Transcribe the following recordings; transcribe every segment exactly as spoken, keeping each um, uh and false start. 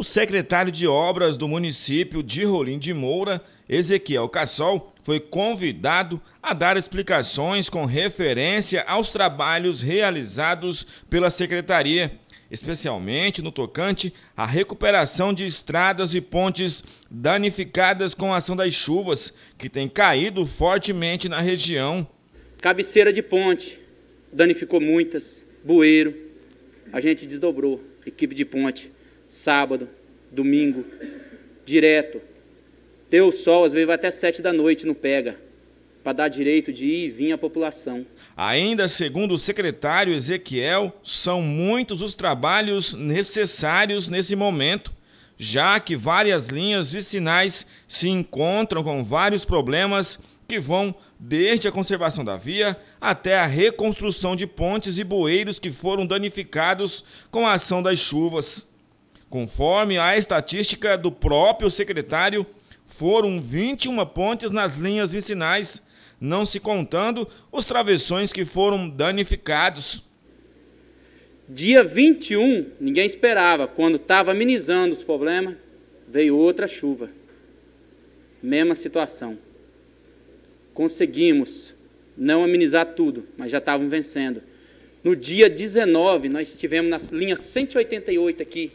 O secretário de Obras do município de Rolim de Moura, Ezequiel Cassol, foi convidado a dar explicações com referência aos trabalhos realizados pela secretaria, especialmente no tocante à recuperação de estradas e pontes danificadas com a ação das chuvas, que tem caído fortemente na região. Cabeceira de ponte, danificou muitas, bueiro, a gente desdobrou, equipe de ponte. Sábado, domingo, direto. Deu sol, às vezes vai até sete da noite, não pega, para dar direito de ir e vir à população. Ainda segundo o secretário Ezequiel, são muitos os trabalhos necessários nesse momento, já que várias linhas vicinais se encontram com vários problemas que vão desde a conservação da via até a reconstrução de pontes e bueiros que foram danificados com a ação das chuvas. Conforme a estatística do próprio secretário, foram vinte e uma pontes nas linhas vicinais, não se contando os travessões que foram danificados. Dia vinte e um, ninguém esperava, quando estava amenizando os problemas, veio outra chuva. Mesma situação. Conseguimos não amenizar tudo, mas já estavam vencendo. No dia dezenove, nós estivemos na linha cento e oitenta e oito aqui.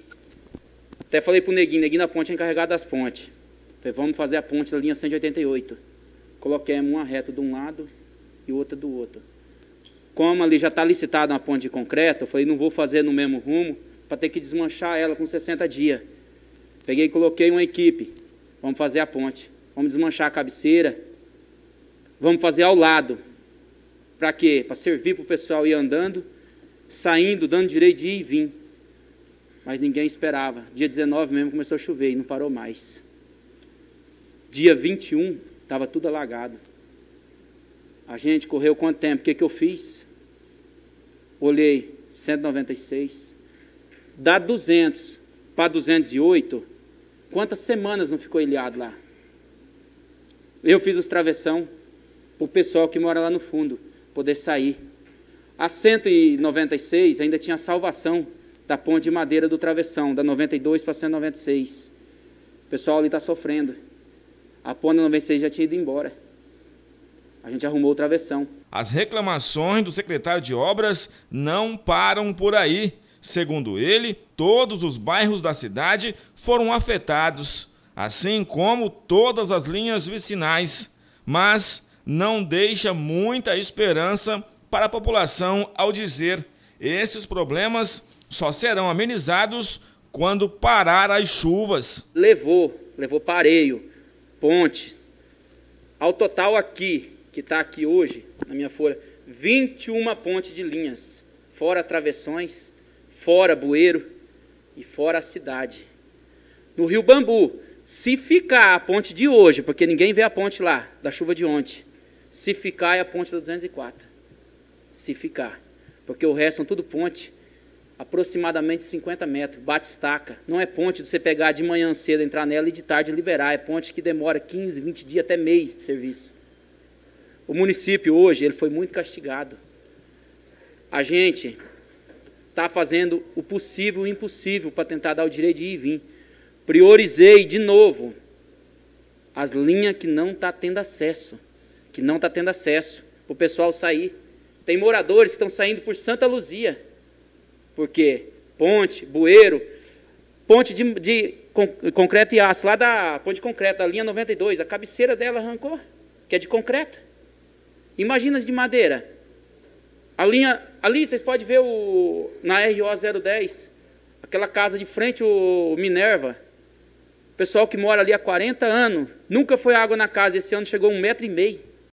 Até falei para o Neguinho, Neguinho da ponte é encarregado das pontes. Falei, vamos fazer a ponte da linha cento e oitenta e oito. Coloquemos uma reta de um lado e outra do outro. Como ali já está licitada uma ponte de concreto, eu falei, não vou fazer no mesmo rumo para ter que desmanchar ela com sessenta dias. Peguei e coloquei uma equipe. Vamos fazer a ponte. Vamos desmanchar a cabeceira. Vamos fazer ao lado. Para quê? Para servir para o pessoal ir andando, saindo, dando direito de ir e vir. Mas ninguém esperava. Dia dezenove mesmo começou a chover e não parou mais. Dia vinte e um, estava tudo alagado. A gente correu quanto tempo? O que, que eu fiz? Olhei, cento e noventa e seis. Dá duzentos para duzentos e oito, quantas semanas não ficou ilhado lá? Eu fiz os travessão para o pessoal que mora lá no fundo poder sair. A cento e noventa e seis ainda tinha salvação da ponte de madeira do travessão, da noventa e dois para cento e noventa e seis. O pessoal ali está sofrendo. A ponte da noventa e seis já tinha ido embora. A gente arrumou o travessão. As reclamações do secretário de Obras não param por aí. Segundo ele, todos os bairros da cidade foram afetados, assim como todas as linhas vicinais. Mas não deixa muita esperança para a população ao dizer: esses problemas só serão amenizados quando parar as chuvas. Levou, levou pareio, pontes. Ao total aqui, que está aqui hoje, na minha folha, vinte e uma pontes de linhas, fora travessões, fora bueiro e fora a cidade. No Rio Bambu, se ficar a ponte de hoje, porque ninguém vê a ponte lá, da chuva de ontem, se ficar é a ponte da duzentos e quatro. Se ficar. Porque o resto são tudo ponte. Aproximadamente cinquenta metros, bate estaca. Não é ponte de você pegar de manhã cedo, entrar nela e de tarde liberar. É ponte que demora quinze, vinte dias, até mês de serviço. O município hoje ele foi muito castigado. A gente está fazendo o possível e o impossível para tentar dar o direito de ir e vir. Priorizei de novo as linhas que não está tendo acesso, que não está tendo acesso para o pessoal sair. Tem moradores que estão saindo por Santa Luzia, porque ponte, bueiro, ponte de, de concreto e aço, lá da ponte de concreto, da linha noventa e dois, a cabeceira dela arrancou, que é de concreto. Imagina as de madeira. A linha, ali vocês podem ver o, na R O zero dez, aquela casa de frente, o Minerva, o pessoal que mora ali há quarenta anos, nunca foi água na casa, esse ano chegou a um metro e meio.